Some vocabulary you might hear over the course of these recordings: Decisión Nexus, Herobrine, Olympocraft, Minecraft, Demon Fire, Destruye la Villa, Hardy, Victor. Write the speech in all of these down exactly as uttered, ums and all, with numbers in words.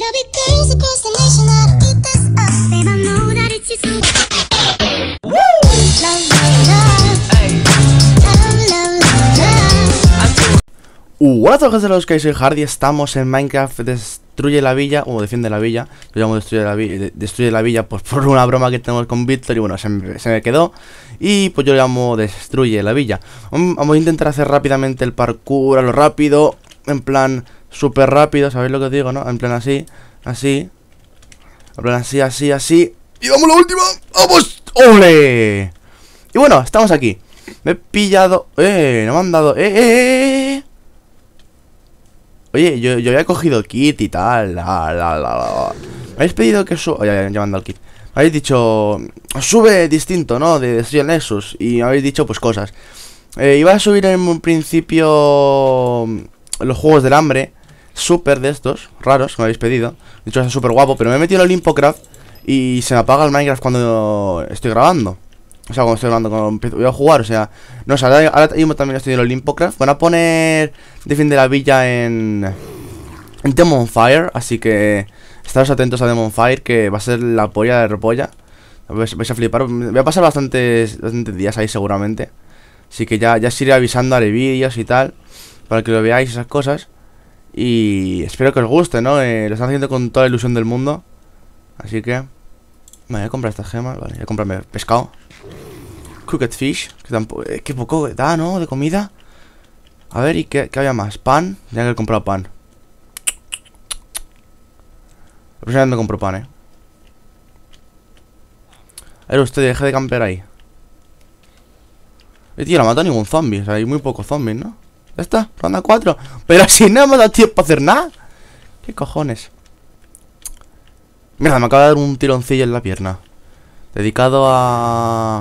Uh, hola a todos los que soy Hardy, estamos en Minecraft Destruye la Villa, o defiende la villa. Yo llamo Destruye la Villa, de, destruye la villa pues por una broma que tenemos con Victor y bueno, se me, se me quedó. Y pues yo lo llamo Destruye la Villa. Vamos a intentar hacer rápidamente el parkour a lo rápido, en plan súper rápido, ¿sabéis lo que os digo, no? En plan así, así, en plan así, así, así. Y vamos a la última, vamos, ole. Y bueno, estamos aquí. Me he pillado, eh, no me han dado, eh, eh, eh. Oye, yo, yo había cogido kit y tal. La, la, la, la. Me habéis pedido que suba. Ya, ya, ya me han dado el kit. Me habéis dicho, sube distinto, ¿no? De Decisión Nexus. Y me habéis dicho, pues cosas. Eh, iba a subir en un principio los juegos del hambre. Súper de estos, raros, que me habéis pedido. De hecho, es súper guapo. Pero me he metido en Olympocraft y se me apaga el Minecraft cuando estoy grabando. O sea, cuando estoy hablando, cuando voy a jugar, o sea. No, o sea, ahora, ahora yo también estoy en el Olympocraft. Van a poner Defiende la Villa en, en Demon Fire. Así que estaros atentos a Demon Fire, que va a ser la polla de repolla. Vais, vais a flipar. Voy a pasar bastantes, bastantes días ahí seguramente. Así que ya, ya os iré avisando, haré vídeos y tal, para que lo veáis, esas cosas. Y espero que os guste, ¿no? Eh, lo están haciendo con toda la ilusión del mundo. Así que vale, voy a comprar estas gemas, vale, voy a comprarme pescado. Cooked fish, que tampoco, eh, qué poco da, ¿no? De comida. A ver, ¿y qué, qué había más? Pan, tenía que haber comprado pan. La próxima vez no compro pan, eh. A ver, usted deje de campear ahí. Eh, tío, no ha matado ningún zombie, o sea, hay muy pocos zombies, ¿no? Ya está, ronda cuatro. Pero si no me ha dado tiempo a hacer nada. ¿Qué cojones? Mierda, me acaba de dar un tironcillo en la pierna. Dedicado a...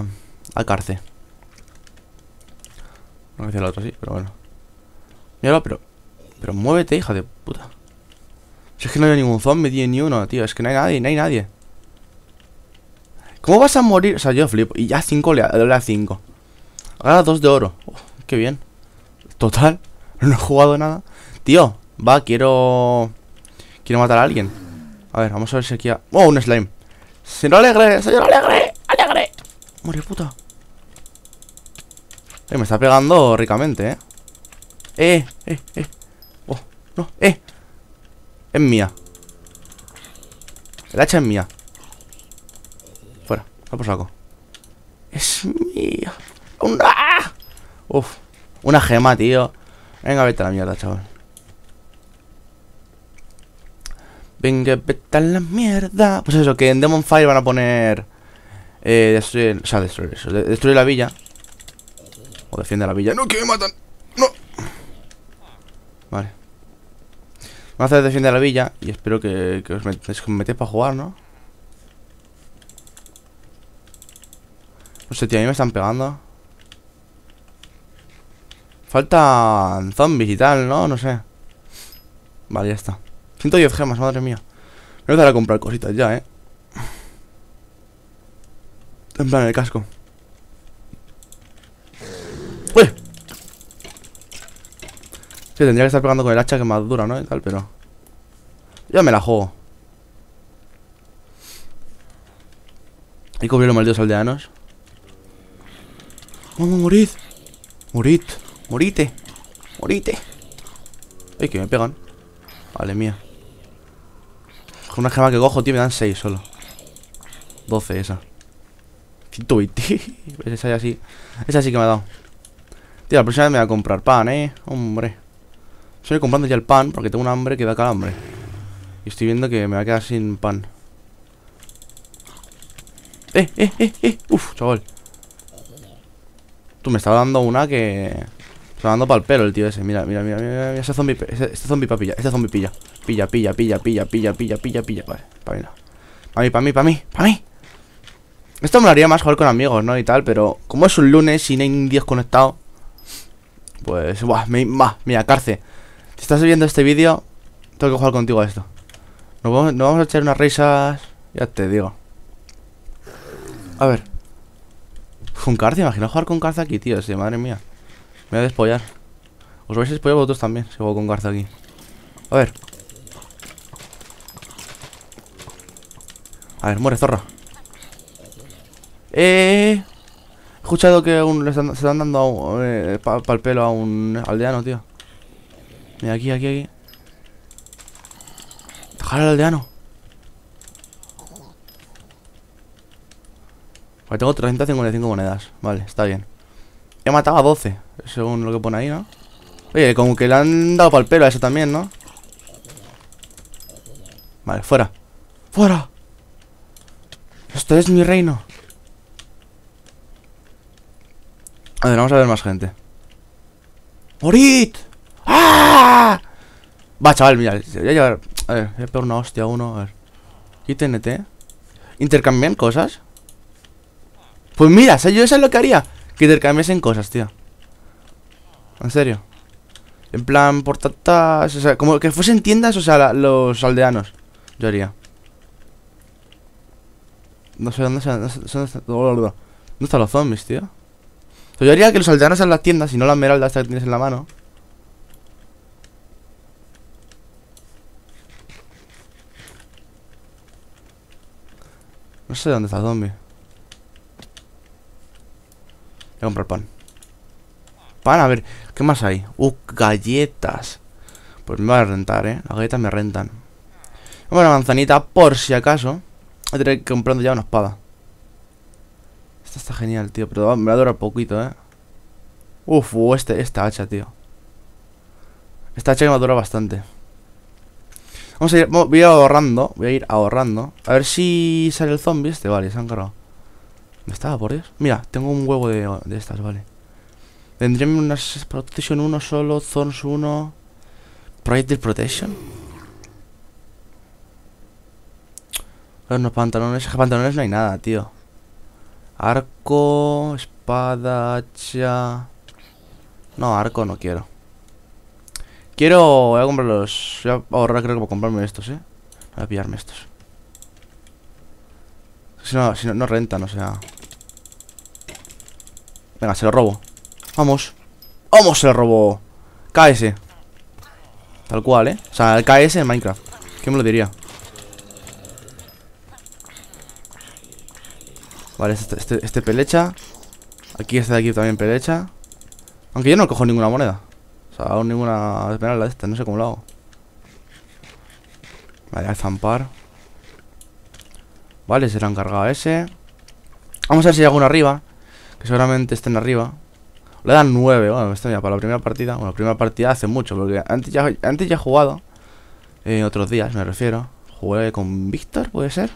a cárcel. No me decía el otro, sí, pero bueno. Míralo, pero... pero muévete, hija de puta. Si es que no hay ningún zombie, tío, ni uno, tío. Es que no hay nadie, no hay nadie. ¿Cómo vas a morir? O sea, yo flipo. Y ya cinco, le da cinco. Ahora dos de oro. Uf, qué bien. Total, no he jugado nada. Tío, va, quiero... quiero matar a alguien. A ver, vamos a ver si aquí ha... ¡Oh, un slime! ¡Señor alegre! ¡Señor alegre! ¡Alegre! ¡Muere, puta! Eh, me está pegando ricamente, ¿eh? ¡Eh! ¡Eh! ¡Eh! ¡Oh! ¡No! ¡Eh! Es mía. El hacha es mía. Fuera. Va por saco. ¡Es mía! ¡Una! ¡Uf! Una gema, tío. Venga, vete a la mierda, chaval. Venga, vete a la mierda. Pues eso, que en Demon Fire van a poner eh, destruir, o sea, destruir eso, destruir la villa. O defiende la villa. ¡No, que me matan! ¡No! Vale, vamos a hacer defiende la villa. Y espero que, que os metáis met para jugar, ¿no? No sé, tío, a mí me están pegando. Faltan zombies y tal, ¿no? No sé. Vale, ya está. ciento diez gemas, madre mía. Me voy a dar a comprar cositas ya, eh. En plan, el casco. ¡Uy! Sí, tendría que estar pegando con el hacha, que más dura, ¿no? Y tal, pero... ya me la juego. Hay que cubrir los malditos aldeanos. ¡Vamos, morid! ¡Morid! ¡Morite! ¡Morite! ¡Ay, que me pegan! Vale, mía. Con una gema que cojo, tío, me dan seis solo. doce esa. ciento veinte. Esa ya sí. Esa sí que me ha dado. Tío, la próxima vez me voy a comprar pan, eh. Hombre. Estoy comprando ya el pan porque tengo un hambre que da calambre. Y estoy viendo que me va a quedar sin pan. Eh, eh, eh, eh. Uf, chaval. Tú me estás dando una que... se va dando pa'l pelo el tío ese. Mira, mira, mira, mira, mira ese zombie. Ese, este zombie papilla, este zombie pilla. Pilla, pilla, pilla, pilla, pilla, pilla, pilla, pilla. Vale, pa' mí no. Pa' mí, pa' mí, pa' mí, pa' mí. Esto me lo haría más jugar con amigos, ¿no? Y tal, pero como es un lunes y no hay un día conectado, pues, buah, me, bah, mira, cárcel. Si estás viendo este vídeo, tengo que jugar contigo a esto. Nos vamos, nos vamos a echar unas risas. Ya te digo. A ver. Con cárcel, imagino jugar con cárcel aquí, tío, sí, madre mía. Me voy a despollar. Os vais a despollar vosotros también, si juego con Garza aquí. A ver. A ver, muere, zorra. Eh... He escuchado que aún le están, se están dando eh, para pa el pelo a un aldeano, tío. Mira, aquí, aquí, aquí. Dejar al aldeano. Vale, tengo trescientas cincuenta y cinco monedas. Vale, está bien. He matado a doce, según lo que pone ahí, ¿no? Oye, como que le han dado para el pelo a eso también, ¿no? Vale, fuera. ¡Fuera! Esto es mi reino. A ver, vamos a ver más gente. ¡Morid! ¡Ah! Va, chaval, mira, voy a llevar. A ver, voy a pegar una hostia a uno. A ver. Y T N T. ¿Intercambian cosas? Pues mira, o sea, yo eso es lo que haría. Que intercambiesen cosas, tío. En serio. En plan, por tantas. O sea, como que fuesen tiendas, o sea, la, los aldeanos. Yo haría. No sé dónde están. No sé, dónde están, ¿dónde están los zombies, tío? O sea, yo haría que los aldeanos sean las tiendas y no la esmeralda esta que tienes en la mano. No sé dónde está el zombie. Voy a comprar pan. Pan, a ver, ¿qué más hay? Uh, galletas. Pues me van a rentar, eh. Las galletas me rentan. Vamos a una manzanita, por si acaso. Voy a tener que ir comprando ya una espada. Esta está genial, tío. Pero me va a durar poquito, eh. Uf, este, esta hacha, tío. Esta hacha que me va a durar bastante. Vamos a ir, voy a ir ahorrando. Voy a ir ahorrando. A ver si sale el zombie este. Vale, se han cargado. ¿Dónde estaba, por Dios? Mira, tengo un huevo de, de estas, vale. Vendrían unas Protection uno solo, Thorns uno. Projectile Protection. Los no, pantalones, pantalones no hay nada, tío. Arco, espada, hacha. No, arco no quiero. Quiero... Voy a comprar los... Voy a ahorrar, creo que para comprarme estos, eh. Voy a pillarme estos. Si no, si no, no rentan, o sea. Venga, se lo robo. Vamos. ¡Vamos, se lo robo! K S. Tal cual, ¿eh? O sea, el K S en Minecraft. ¿Quién me lo diría? Vale, este, este, este pelecha. Aquí este de aquí también pelecha. Aunque yo no cojo ninguna moneda. O sea, hago ninguna esmeralda de esta. No sé cómo lo hago. Vale, al zampar. Vale, se lo han cargado a ese. Vamos a ver si hay alguno arriba. Que seguramente estén arriba. Le dan nueve, bueno, esto ya para la primera partida. Bueno, la primera partida hace mucho, porque antes ya, antes ya he jugado. En eh, otros días, me refiero. Jugué con Victor, ¿puede ser?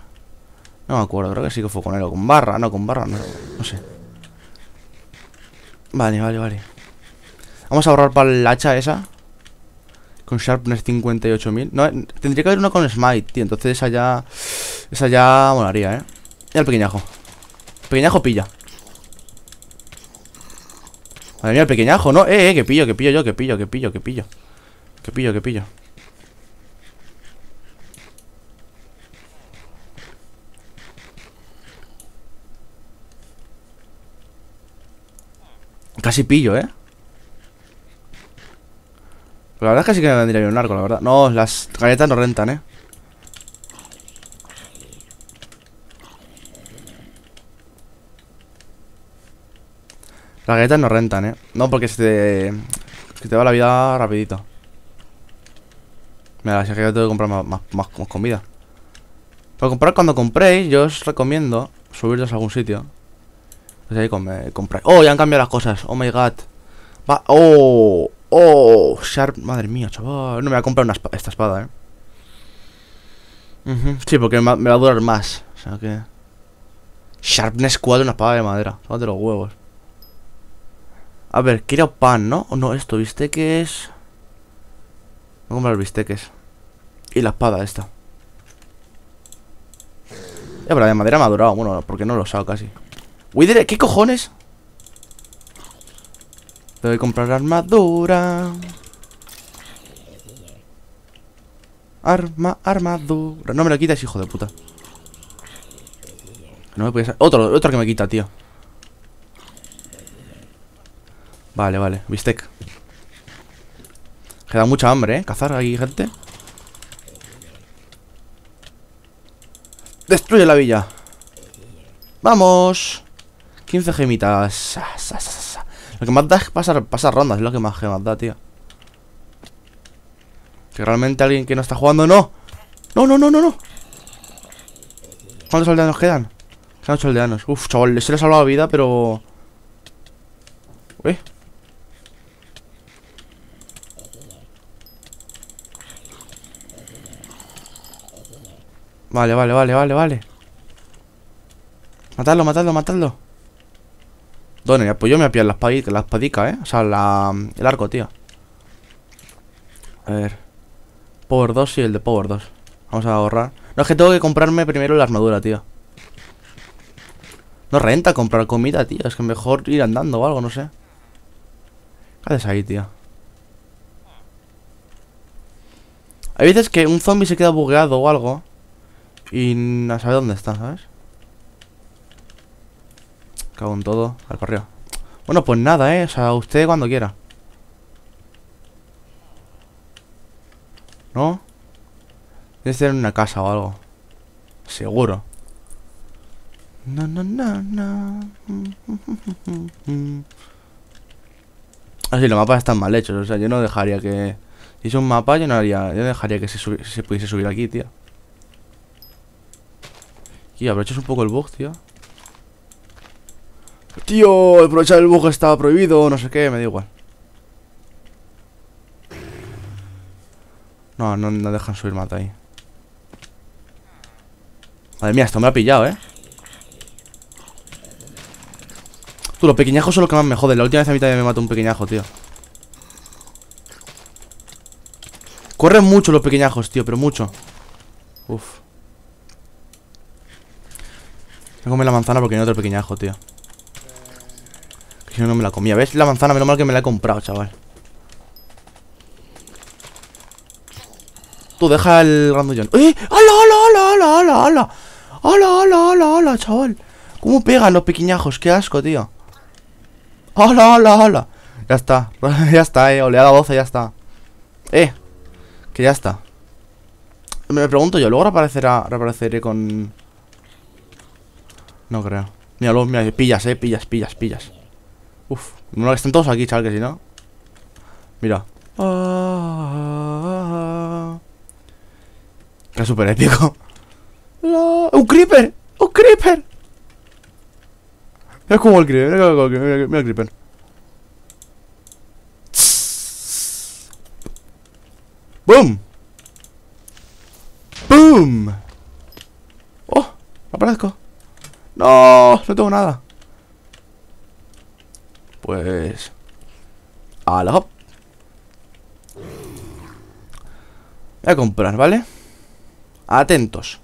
No me acuerdo, creo que sí que fue con él. O con Barra, no, con Barra, no, no sé. Vale, vale, vale. Vamos a ahorrar para la hacha esa. Con Sharpness cincuenta y ocho mil. No, tendría que haber uno con Smite, tío. Entonces esa ya... Esa ya molaría, eh. Y al pequeñajo. Pequeñajo pilla. Madre mía, el pequeñajo, ¿no? Eh, eh, que pillo, que pillo yo, que pillo, que pillo, que pillo. Que pillo, que pillo. Casi pillo, ¿eh? Pero la verdad es que sí que me vendría bien un arco, la verdad. No, las galletas no rentan, ¿eh? Las galletas no rentan, ¿eh? No, porque se te... Se te va la vida rapidito. Mira, si es que yo tengo que comprar más, más, más, más comida. Para comprar cuando compréis, yo os recomiendo subirlos a algún sitio. Pues ahí com- compráis. ¡Oh! Ya han cambiado las cosas. ¡Oh, my God! Va... ¡Oh! ¡Oh! Sharp... Madre mía, chaval. No, me voy a comprar una esp- esta espada, ¿eh? Uh-huh. Sí, porque me va a durar más. O sea que... Sharpness cuatro, una espada de madera. Sácate los huevos. A ver, quiero pan, ¿no? O no, esto, bisteques. Voy a comprar bisteques. Y la espada esta. Ya, pero la de madera me ha durado. Bueno, porque no lo saco casi. Wither, ¿qué cojones? Tengo que comprar armadura. Arma, armadura. No me la quitas, hijo de puta. No me puedes... Otro, otro que me quita, tío. Vale, vale, bistec. Queda mucha hambre, ¿eh? Cazar aquí, gente. Destruye la villa. Vamos. quince gemitas. Lo que más da es pasar, pasar rondas. Es lo que más gemas da, tío. Que realmente alguien que no está jugando. ¡No! ¡No, no, no, no, no! ¿Cuántos aldeanos quedan? Quedan ocho aldeanos. Uf, chaval, les he salvado vida, pero... Uy. Vale, vale, vale, vale, vale. Matadlo, matadlo, matadlo. Donen, pues yo me voy a pillar la espadica, la espadica, eh. O sea, la, el arco, tío. A ver. Power dos y el de Power dos. Vamos a ahorrar. No, es que tengo que comprarme primero la armadura, tío. No renta comprar comida, tío. Es que mejor ir andando o algo, no sé. ¿Qué haces ahí, tío? Hay veces que un zombie se queda bugueado o algo. Y no sabe dónde está, ¿sabes? Cago en todo. Al correo. Bueno, pues nada, ¿eh? O sea, usted cuando quiera. ¿No? Debe ser en una casa o algo. Seguro. No, no, no, no. Ah, sí, los mapas están mal hechos. O sea, yo no dejaría que... Si es un mapa, yo no haría... Yo dejaría que se, subi... se pudiese subir aquí, tío. Tío, aprovechas un poco el bug, tío. Tío, aprovechar el bug estaba prohibido, no sé qué, me da igual. No, no, no dejan subir mata ahí. Madre mía, esto me lo ha pillado, eh. Tú, los pequeñajos son los que más me joden. La última vez a mí también me mató un pequeñajo, tío. Corren mucho los pequeñajos, tío, pero mucho. Uf. Voy a comer la manzana porque no hay otro pequeñajo, tío. Que si no, no me la comía. ¿Ves? La manzana, menos mal que me la he comprado, chaval. Tú, deja el grandullón. ¡Eh! ¡Hala, hala, hala, hala, hala! ¡Hala, hala, hala, hala, chaval! ¿Cómo pegan los pequeñajos? ¡Qué asco, tío! ¡Hala, hala, hala! Ya está. Ya está, eh. Oleada doce, ya está. Eh. Que ya está. Me pregunto yo. Luego reaparecerá, reapareceré con... No creo. Mira, luego, mira, pillas, eh, pillas, pillas, pillas. Uf, no que están todos aquí, chaval, que si no. Mira. Ah, que es súper épico. La... ¡Un creeper! ¡Un creeper! Mira como el creeper, mira, como el creeper, mira, mira el creeper. ¡Boom! ¡Boom! ¡Oh! Aparezco. No, no tengo nada. Pues... A la hop. Voy a comprar, ¿vale? Atentos.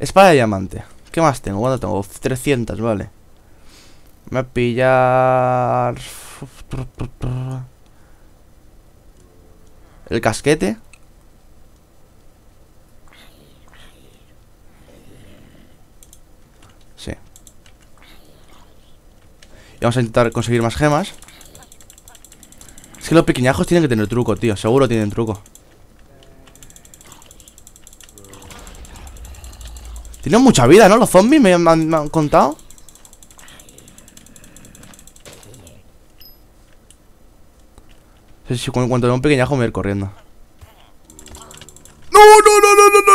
Espada de diamante. ¿Qué más tengo? ¿Cuánto tengo? trescientos, vale. Me voy a pillar... El casquete. Vamos a intentar conseguir más gemas. Es que los pequeñajos tienen que tener truco, tío. Seguro tienen truco. Tienen mucha vida, ¿no? Los zombies me han, me han contado. En cuanto veo un pequeñajo me voy a ir corriendo. No, no, no, no, no, no,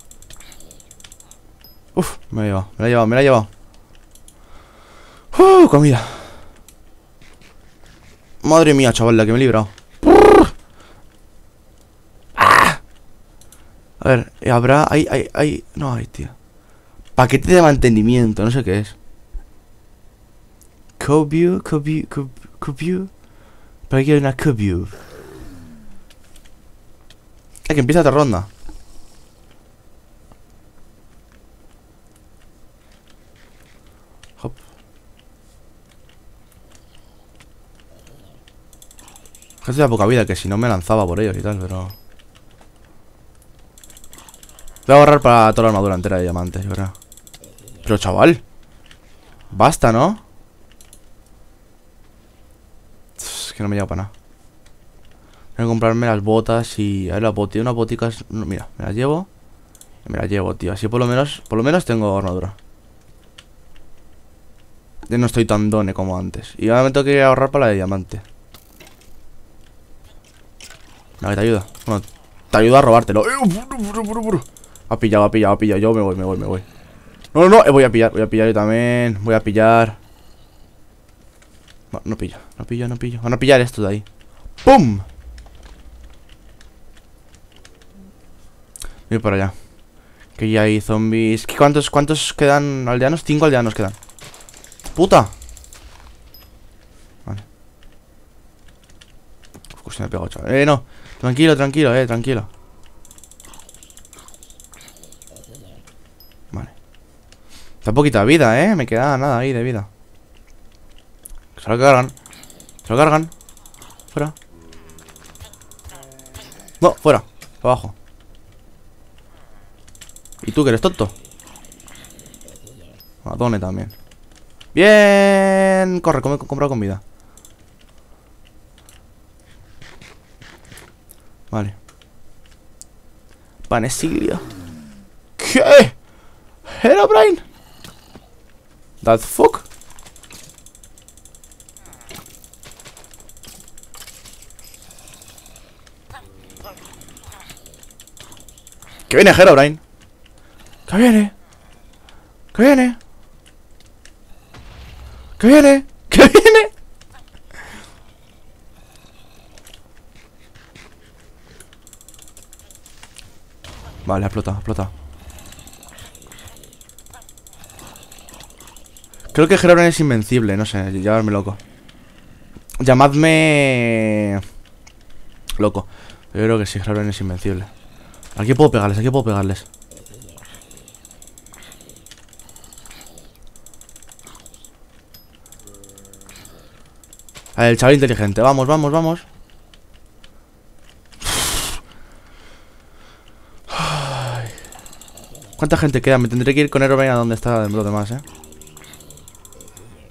Uf, me la he llevado, me la he llevado, me la he llevado. Uh, comida. Madre mía, chaval, la que me he librado. Ah. A ver, habrá... Hay, hay, hay... No hay, tío. Paquete de mantenimiento, no sé qué es. Cobue, cobue, cobue. Pero aquí hay una cobue. Hay que empieza otra ronda. Que tenía poca vida, que si no me lanzaba por ellos y tal, pero... Voy a ahorrar para toda la armadura entera de diamantes, ¿verdad? Pero chaval, basta, ¿no? Es que no me llega para nada. Voy a comprarme las botas y... A ver, las botas, unas boticas... Mira, me las llevo. Me las llevo, tío. Así por lo menos... Por lo menos tengo armadura. Ya no estoy tan done como antes. Y ahora me tengo que ahorrar para la de diamante. A ver, te ayuda. Bueno, te ayuda a robártelo. Ha pillado, ha pillado, ha pillado. Yo me voy, me voy, me voy. No, no, no. Eh, voy a pillar, voy a pillar yo también. Voy a pillar. No, no pillo, no pillo, no pillo. Van a pillar esto de ahí. ¡Pum! Voy para allá. Que ya hay zombies. ¿Cuántos, cuántos quedan aldeanos? Cinco aldeanos quedan. ¡Puta! Vale. Uf, se me ha pegado, chaval. Eh, no. Tranquilo, tranquilo, eh, tranquilo. Vale. Está poquita vida, eh. Me queda nada ahí de vida. Se lo cargan. Se lo cargan. Fuera. No, fuera. Abajo. ¿Y tú que eres tonto? Madone también. Bien. Corre, come, compra comida. Vale. Panecillo. ¿Qué? Herobrine. That fuck. Que viene Herobrine. Que viene. Que viene. ¡Que viene! ¡Que viene! Vale, explota, explota. Creo que Herobrine es invencible, no sé, llamadme loco. Llamadme... Loco. Yo creo que sí, Herobrine es invencible. Aquí puedo pegarles, aquí puedo pegarles. El chaval inteligente, vamos, vamos, vamos. Ay. ¿Cuánta gente queda? Me tendré que ir con Herobrine a donde está los demás, eh.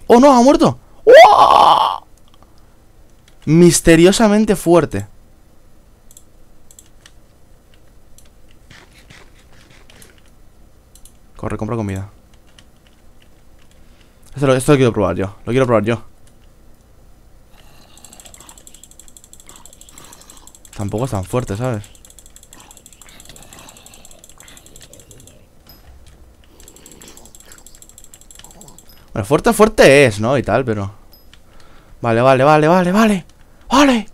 ¡Oh, no! ¡Ha muerto! ¡Oh! Misteriosamente fuerte. Corre, compra comida. Esto lo, esto lo quiero probar yo. Lo quiero probar yo. Tampoco es tan fuerte, ¿sabes? Bueno, fuerte, fuerte es, ¿no? Y tal, pero... Vale, vale, vale, vale, vale. ¡Vale!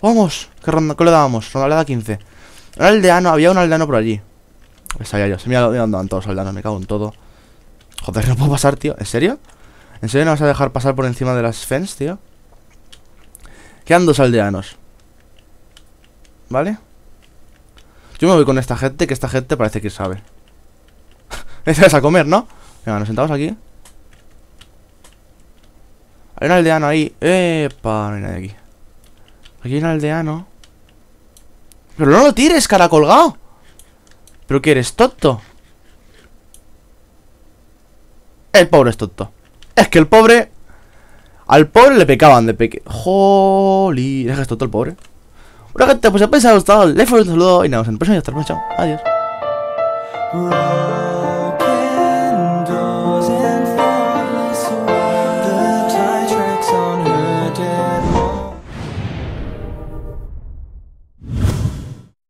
¡Vamos! ¿Qué ronda? ¿Qué le dábamos? Ronda quince. Un aldeano, había un aldeano por allí. Pues sabía yo, se me andaban todos los aldeanos, me cago en todo. Joder, no puedo pasar, tío. ¿En serio? ¿En serio no vas a dejar pasar por encima de las fence, tío? Quedan dos aldeanos. ¿Vale? Yo me voy con esta gente, que esta gente parece que sabe. Esa es a comer, ¿no? Venga, nos sentamos aquí. Hay un aldeano ahí. ¡Epa! No hay nadie aquí. Aquí hay un aldeano. ¡Pero no lo tires, cara colgado! ¿Pero qué eres, tonto? El pobre es tonto. Es que el pobre... Al pobre le pecaban de peque... ¡Jolí! Es que es tonto el pobre. Bueno gente, pues espero que os haya gustado, like, follow, un saludo y nada, nos vemos en el próximo y hasta luego, chao, adiós.